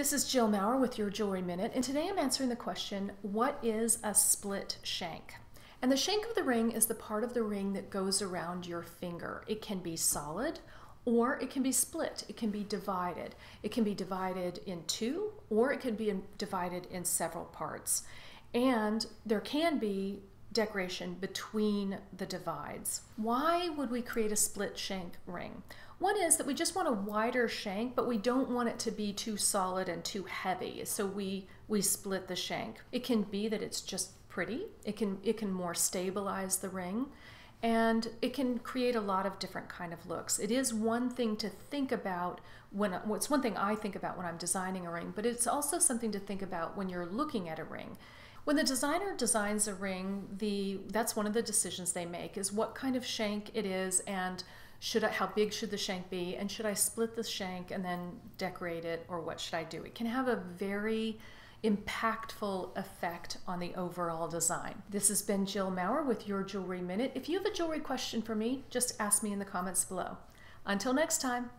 This is Jill Maurer with Your Jewelry Minute, and today I'm answering the question, what is a split shank? And the shank of the ring is the part of the ring that goes around your finger. It can be solid, or it can be split. It can be divided. It can be divided in two, or it can be divided in several parts. And there can be decoration between the divides. Why would we create a split shank ring? One is that we just want a wider shank, but we don't want it to be too solid and too heavy, so we split the shank. It can be that it's just pretty, it can more stabilize the ring, and it can create a lot of different kind of looks. It is one thing to think about it's one thing I think about when I'm designing a ring, but it's also something to think about when you're looking at a ring. When the designer designs a ring, that's one of the decisions they make, is what kind of shank it is, and how big should the shank be, and should I split the shank and then decorate it, or what should I do? It can have a very impactful effect on the overall design. This has been Jill Maurer with Your Jewelry Minute. If you have a jewelry question for me, just ask me in the comments below. Until next time.